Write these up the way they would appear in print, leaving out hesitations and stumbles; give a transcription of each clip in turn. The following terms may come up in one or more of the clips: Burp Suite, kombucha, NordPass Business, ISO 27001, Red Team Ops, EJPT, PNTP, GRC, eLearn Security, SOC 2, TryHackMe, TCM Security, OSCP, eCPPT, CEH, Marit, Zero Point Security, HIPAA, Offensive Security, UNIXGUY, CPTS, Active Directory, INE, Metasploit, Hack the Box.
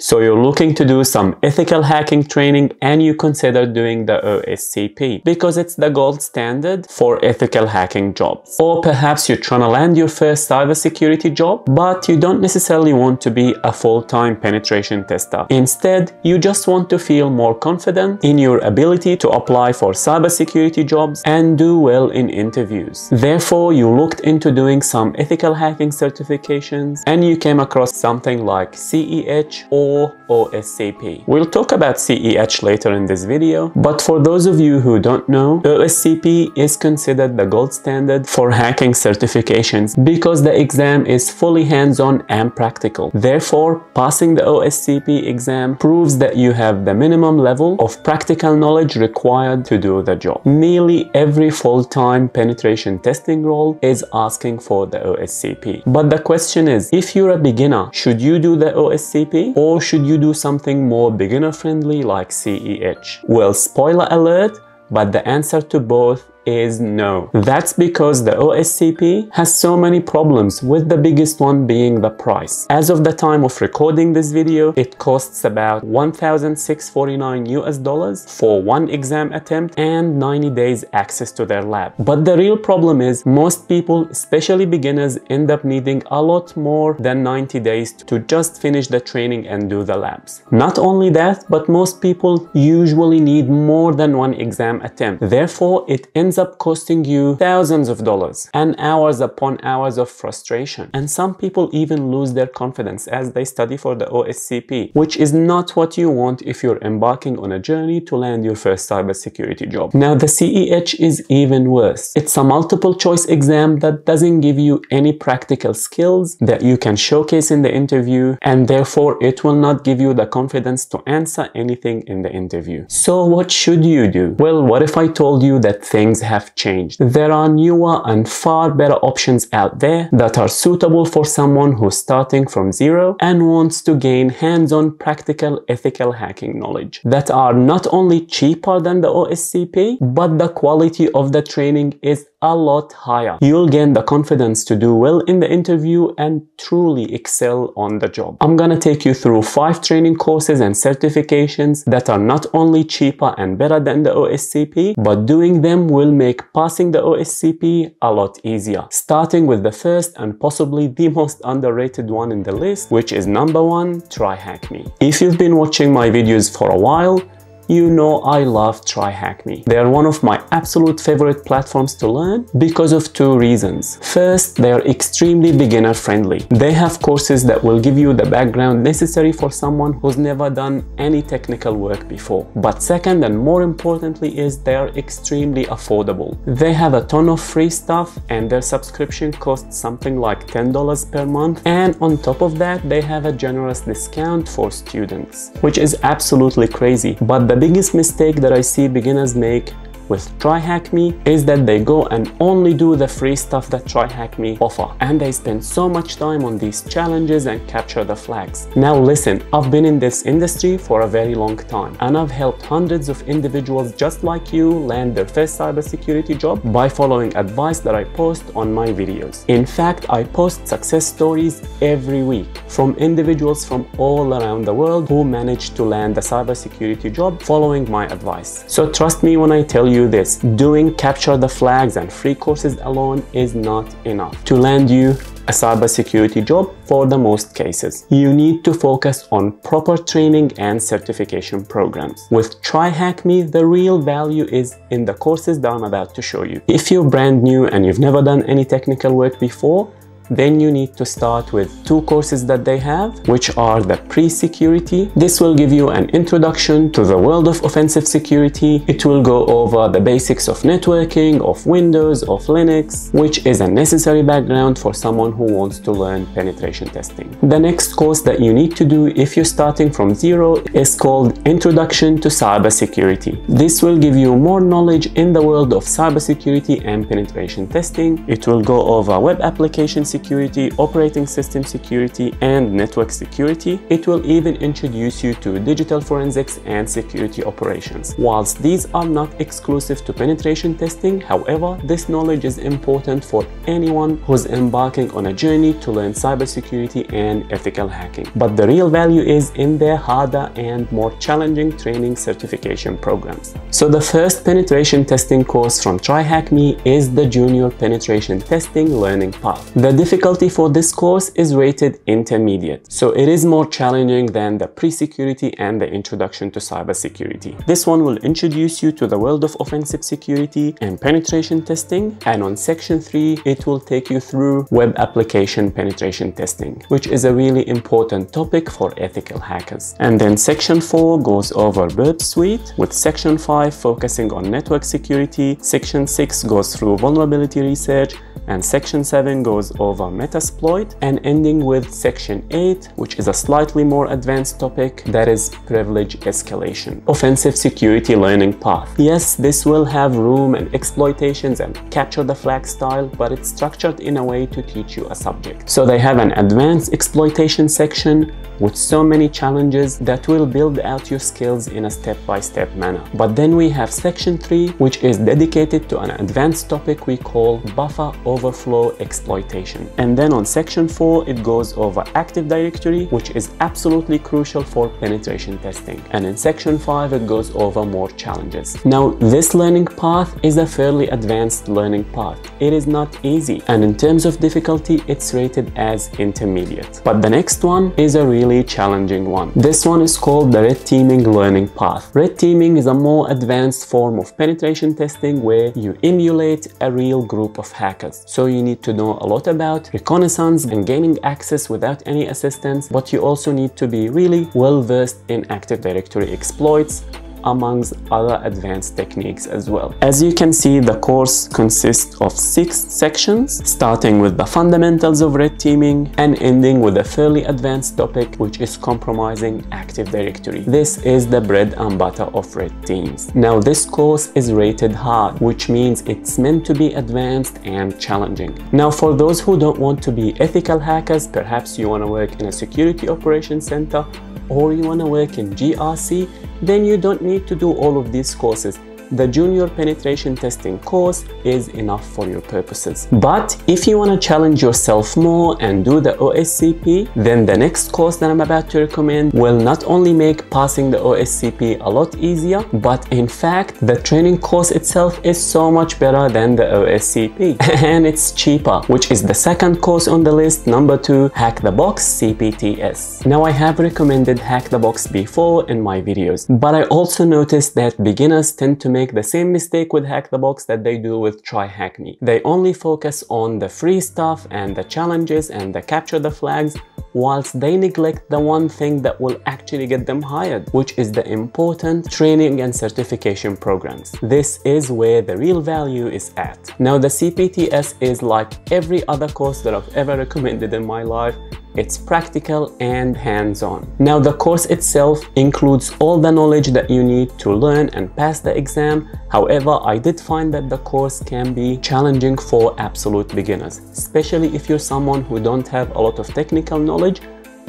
So you're looking to do some ethical hacking training and you consider doing the OSCP because it's the gold standard for ethical hacking jobs. Or perhaps you're trying to land your first cybersecurity job, but you don't necessarily want to be a full-time penetration tester. Instead, you just want to feel more confident in your ability to apply for cybersecurity jobs and do well in interviews. Therefore, you looked into doing some ethical hacking certifications and you came across something like CEH or OSCP. We'll talk about CEH later in this video, but for those of you who don't know, OSCP is considered the gold standard for hacking certifications because the exam is fully hands-on and practical. Therefore, passing the OSCP exam proves that you have the minimum level of practical knowledge required to do the job. Nearly every full-time penetration testing role is asking for the OSCP. But the question is, if you're a beginner, should you do the OSCP or should you do something more beginner-friendly like CEH? Well, spoiler alert, but the answer to both is no. That's because the OSCP has so many problems, with the biggest one being the price. As of the time of recording this video, it costs about $1,649 for one exam attempt and 90 days access to their lab. But the real problem is most people, especially beginners, end up needing a lot more than 90 days to just finish the training and do the labs. Not only that, but most people usually need more than one exam attempt. Therefore, it ends up costing you thousands of dollars and hours upon hours of frustration. And some people even lose their confidence as they study for the OSCP, which is not what you want if you're embarking on a journey to land your first cybersecurity job. Now, the CEH is even worse. It's a multiple choice exam that doesn't give you any practical skills that you can showcase in the interview, and therefore it will not give you the confidence to answer anything in the interview. So what should you do? Well, what if I told you that things have changed? There are newer and far better options out there that are suitable for someone who's starting from zero and wants to gain hands-on practical ethical hacking knowledge, that are not only cheaper than the OSCP, but the quality of the training is a lot higher. You'll gain the confidence to do well in the interview and truly excel on the job. I'm gonna take you through 5 training courses and certifications that are not only cheaper and better than the OSCP, but doing them will make passing the OSCP a lot easier. Starting with the first and possibly the most underrated one in the list, which is number 1, TryHackMe. If you've been watching my videos for a while, you know I love TryHackMe. They are one of my absolute favorite platforms to learn because of 2 reasons. First, they are extremely beginner friendly. They have courses that will give you the background necessary for someone who's never done any technical work before. But second, and more importantly, is they are extremely affordable. They have a ton of free stuff and their subscription costs something like $10 per month. And on top of that, they have a generous discount for students, which is absolutely crazy. But the biggest mistake that I see beginners make with TryHackMe is that they go and only do the free stuff that TryHackMe offer, and they spend so much time on these challenges and capture the flags. Now listen, I've been in this industry for a very long time and I've helped hundreds of individuals just like you land their first cybersecurity job by following advice that I post on my videos. In fact, I post success stories every week from individuals from all around the world who managed to land a cybersecurity job following my advice. So trust me when I tell you this, doing capture the flags and free courses alone is not enough to land you a cybersecurity job. For the most cases, you need to focus on proper training and certification programs. With TryHackMe, the real value is in the courses that I'm about to show you. If you're brand new and you've never done any technical work before, then you need to start with 2 courses that they have, which are the pre-security. This will give you an introduction to the world of offensive security. It will go over the basics of networking, of Windows, of Linux, which is a necessary background for someone who wants to learn penetration testing. The next course that you need to do if you're starting from zero is called Introduction to Cybersecurity. This will give you more knowledge in the world of cybersecurity and penetration testing. It will go over web application security, security, operating system security, and network security. It will even introduce you to digital forensics and security operations. Whilst these are not exclusive to penetration testing, however, this knowledge is important for anyone who's embarking on a journey to learn cybersecurity and ethical hacking. But the real value is in their harder and more challenging training certification programs. So the first penetration testing course from TryHackMe is the Junior Penetration Testing Learning Path. The difficulty for this course is rated intermediate, so it is more challenging than the pre-security and the introduction to cybersecurity. This one will introduce you to the world of offensive security and penetration testing, and on section 3 it will take you through web application penetration testing, which is a really important topic for ethical hackers. And then section 4 goes over Burp Suite, with section 5 focusing on network security, section 6 goes through vulnerability research, and section 7 goes over Metasploit, and ending with section 8, which is a slightly more advanced topic, that is privilege escalation. Offensive security learning path. Yes, this will have room and exploitations and capture the flag style, but it's structured in a way to teach you a subject. So they have an advanced exploitation section with so many challenges that will build out your skills in a step-by-step manner. But then we have section 3, which is dedicated to an advanced topic we call buffer overflow exploitation. And then on section 4, it goes over Active Directory, which is absolutely crucial for penetration testing. And in section 5, it goes over more challenges. Now, this learning path is a fairly advanced learning path. It is not easy, and in terms of difficulty, it's rated as intermediate. But the next one is a really challenging one. This one is called the Red Teaming Learning Path. Red Teaming is a more advanced form of penetration testing where you emulate a real group of hackers. So you need to know a lot about reconnaissance and gaining access without any assistance, but you also need to be really well versed in Active Directory exploits, amongst other advanced techniques as well. As you can see, the course consists of 6 sections, starting with the fundamentals of red teaming and ending with a fairly advanced topic, which is compromising Active Directory. This is the bread and butter of red teams. Now, this course is rated hard, which means it's meant to be advanced and challenging. Now, for those who don't want to be ethical hackers, perhaps you want to work in a security operations center, or you want to work in GRC, then you don't need to do all of these courses. The Junior Penetration Testing course is enough for your purposes. But if you want to challenge yourself more and do the OSCP, then the next course that I'm about to recommend will not only make passing the OSCP a lot easier, but in fact, the training course itself is so much better than the OSCP. And it's cheaper, which is the second course on the list, number 2, Hack the Box CPTS. Now, I have recommended Hack the Box before in my videos, but I also noticed that beginners tend to make the same mistake with Hack the Box that they do with TryHackMe. They only focus on the free stuff and the challenges and the capture the flags, whilst they neglect the one thing that will actually get them hired, which is the important training and certification programs. This is where the real value is at. Now, the CPTS is like every other course that I've ever recommended in my life. It's practical and hands-on. Now, the course itself includes all the knowledge that you need to learn and pass the exam. However, I did find that the course can be challenging for absolute beginners, especially if you're someone who don't have a lot of technical knowledge.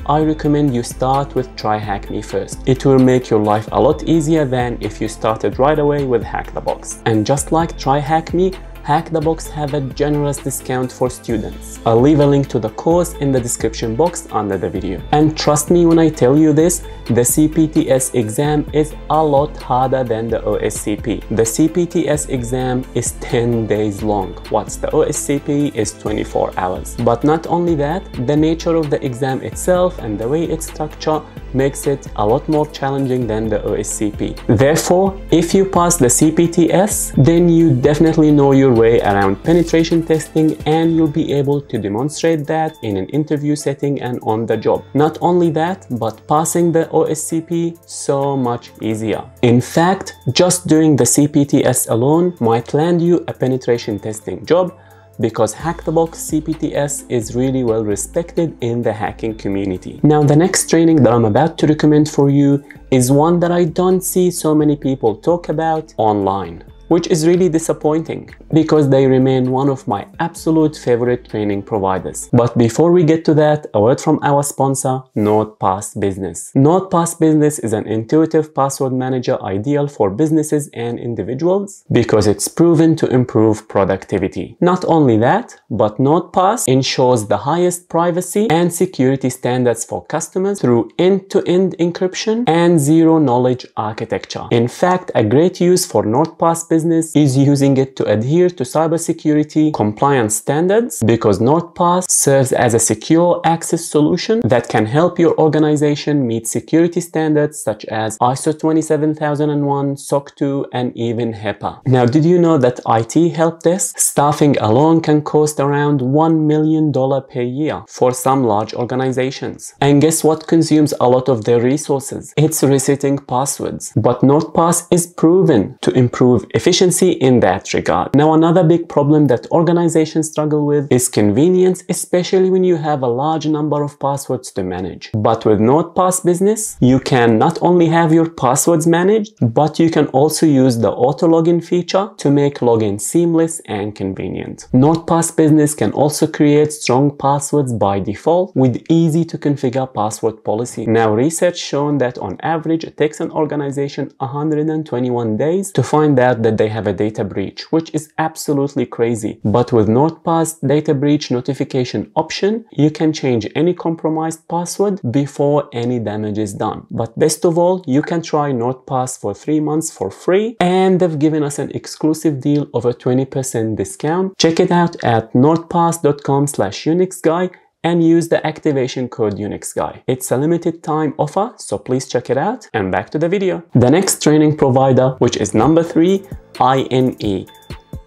I recommend you start with TryHackMe first. It will make your life a lot easier than if you started right away with Hack the Box. And just like TryHackMe, Hack the Box have a generous discount for students. I'll leave a link to the course in the description box under the video. And trust me when I tell you this, the CPTS exam is a lot harder than the OSCP. The CPTS exam is 10 days long, whilst the OSCP is 24 hours. But not only that, the nature of the exam itself and the way it's structured makes it a lot more challenging than the OSCP. Therefore, if you pass the CPTS, then you definitely know your way around penetration testing, and you'll be able to demonstrate that in an interview setting and on the job. Not only that, but passing the OSCP so much easier. In fact, just doing the CPTS alone might land you a penetration testing job, because Hack the Box CPTS is really well respected in the hacking community. Now, the next training that I'm about to recommend for you is one that I don't see so many people talk about online. which is really disappointing because they remain one of my absolute favorite training providers. But before we get to that, a word from our sponsor, NordPass Business. NordPass Business is an intuitive password manager ideal for businesses and individuals because it's proven to improve productivity. Not only that, but NordPass ensures the highest privacy and security standards for customers through end-to-end encryption and zero-knowledge architecture. In fact, a great use for NordPass Business is using it to adhere to cybersecurity compliance standards because NordPass serves as a secure access solution that can help your organization meet security standards such as ISO 27001, SOC 2, and even HIPAA. Now, did you know that IT help desk staffing alone can cost around $1 million per year for some large organizations? And guess what consumes a lot of their resources? It's resetting passwords. But NordPass is proven to improve efficiency in that regard. Now, another big problem that organizations struggle with is convenience, especially when you have a large number of passwords to manage. But with NordPass Business, you can not only have your passwords managed, but you can also use the auto login feature to make login seamless and convenient. NordPass Business can also create strong passwords by default with easy to configure password policy. Now, research shown that on average it takes an organization 121 days to find out that they have a data breach, which is absolutely crazy. But with NordPass data breach notification option, you can change any compromised password before any damage is done. But best of all, you can try NordPass for 3 months for free, and they've given us an exclusive deal of a 20% discount. Check it out at nordpass.com/UNIXGUY and use the activation code UNIXGUY. It's a limited time offer, so please check it out. And back to the video. The next training provider, which is number 3, INE,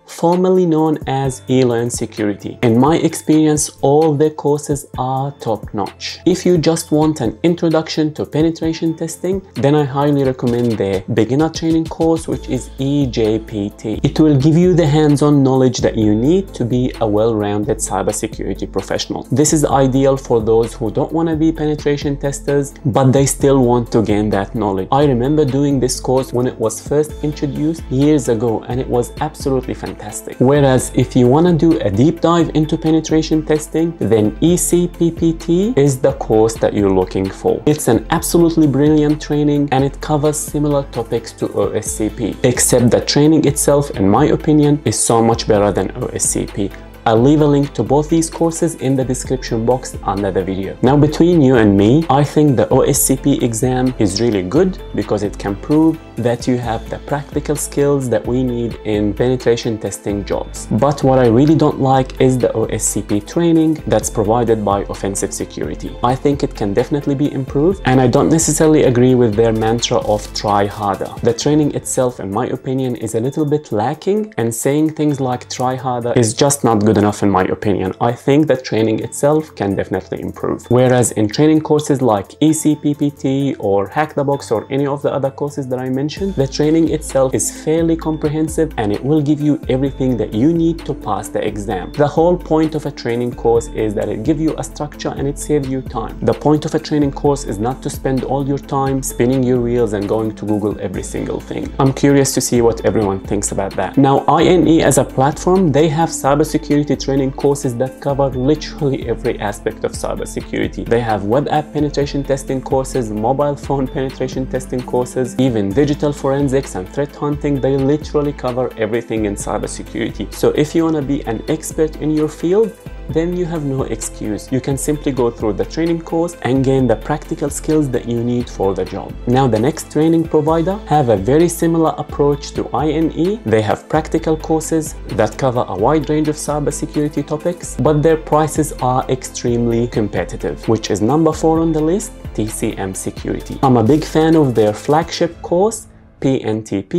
formerly known as eLearn Security. In my experience, all their courses are top-notch. If you just want an introduction to penetration testing, then I highly recommend their beginner training course, which is EJPT. It will give you the hands-on knowledge that you need to be a well-rounded cybersecurity professional. This is ideal for those who don't want to be penetration testers, but they still want to gain that knowledge. I remember doing this course when it was first introduced years ago, and it was absolutely fantastic. Whereas if you want to do a deep dive into penetration testing, then eCPPT is the course that you're looking for. It's an absolutely brilliant training, and it covers similar topics to OSCP, except the training itself, in my opinion, is so much better than OSCP. I'll leave a link to both these courses in the description box under the video. Now, between you and me, I think the OSCP exam is really good because it can prove that you have the practical skills that we need in penetration testing jobs. But what I really don't like is the OSCP training that's provided by Offensive Security. I think it can definitely be improved, and I don't necessarily agree with their mantra of try harder. The training itself, in my opinion, is a little bit lacking, and saying things like try harder is just not good enough in my opinion. I think that training itself can definitely improve. Whereas in training courses like eCPPT or Hack the Box or any of the other courses that I mentioned, the training itself is fairly comprehensive, and it will give you everything that you need to pass the exam. The whole point of a training course is that it gives you a structure and it saves you time. The point of a training course is not to spend all your time spinning your wheels and going to Google every single thing. I'm curious to see what everyone thinks about that. Now, INE as a platform, they have cybersecurity training courses that cover literally every aspect of cybersecurity. They have web app penetration testing courses, mobile phone penetration testing courses, even digital forensics and threat hunting. They literally cover everything in cybersecurity. So if you want to be an expert in your field, then you have no excuse. You can simply go through the training course and gain the practical skills that you need for the job. Now, the next training provider have a very similar approach to INE. They have practical courses that cover a wide range of cybersecurity topics, but their prices are extremely competitive, which is number 4 on the list, TCM Security. I'm a big fan of their flagship course, PNTP.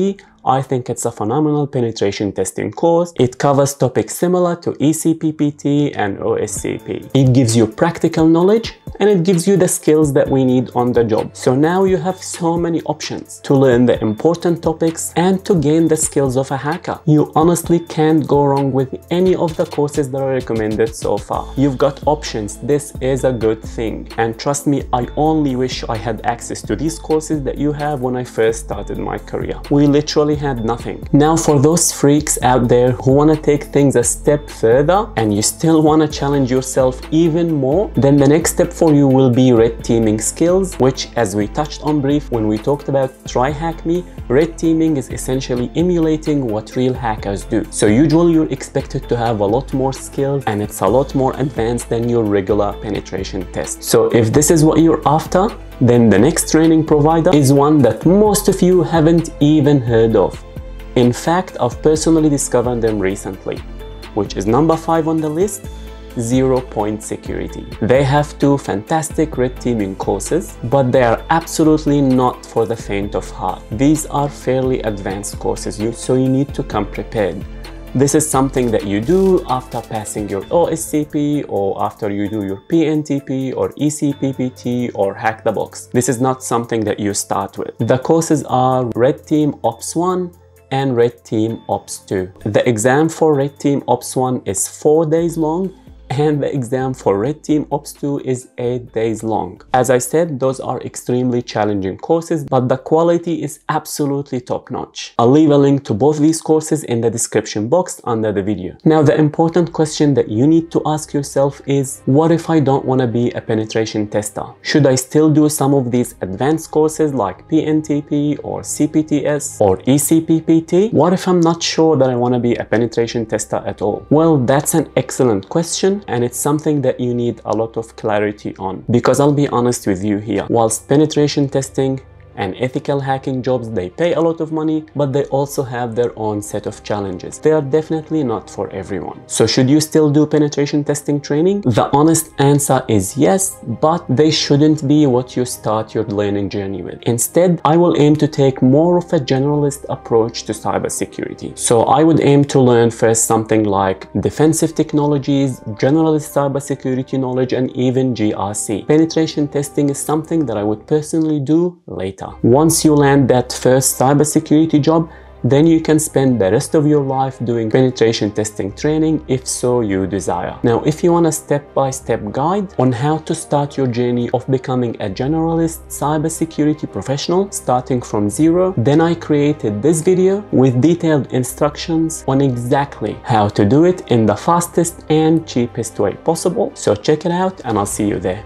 I think it's a phenomenal penetration testing course. It covers topics similar to eCPPT and OSCP. It gives you practical knowledge and it gives you the skills that we need on the job. So now you have so many options to learn the important topics and to gain the skills of a hacker. You honestly can't go wrong with any of the courses that are recommended so far. You've got options. This is a good thing, and trust me, I only wish I had access to these courses that you have when I first started my career. We literally had nothing. Now for those freaks out there who want to take things a step further and you still want to challenge yourself even more, then the next step for you will be red teaming skills, which, as we touched on brief when we talked about TryHackMe, red teaming is essentially emulating what real hackers do. So usually you're expected to have a lot more skills and it's a lot more advanced than your regular penetration test. So if this is what you're after, then the next training provider is one that most of you haven't even heard of. In fact, I've personally discovered them recently, which is number 5 on the list, Zero Point Security. They have 2 fantastic red teaming courses, but they are absolutely not for the faint of heart. These are fairly advanced courses, so you need to come prepared. This is something that you do after passing your OSCP or after you do your PNTP or eCPPT or Hack the Box. This is not something that you start with. The courses are Red Team Ops 1 and Red Team Ops 2. The exam for Red Team Ops 1 is 4 days long, and the exam for Red Team Ops 2 is 8 days long. As I said, those are extremely challenging courses, but the quality is absolutely top-notch. I'll leave a link to both these courses in the description box under the video. Now, the important question that you need to ask yourself is, what if I don't want to be a penetration tester? Should I still do some of these advanced courses like PNTP or CPTS or eCPPT? What if I'm not sure that I want to be a penetration tester at all? Well, that's an excellent question, and it's something that you need a lot of clarity on, because I'll be honest with you here, whilst penetration testing and ethical hacking jobs, they pay a lot of money, but they also have their own set of challenges. They are definitely not for everyone. So should you still do penetration testing training? The honest answer is yes, but they shouldn't be what you start your learning journey with. Instead, I will aim to take more of a generalist approach to cybersecurity. So I would aim to learn first something like defensive technologies, generalist cybersecurity knowledge, and even GRC. Penetration testing is something that I would personally do later. Once you land that first cybersecurity job, then you can spend the rest of your life doing penetration testing training if so you desire. Now, if you want a step-by-step guide on how to start your journey of becoming a generalist cybersecurity professional starting from zero, then I created this video with detailed instructions on exactly how to do it in the fastest and cheapest way possible. So check it out and I'll see you there.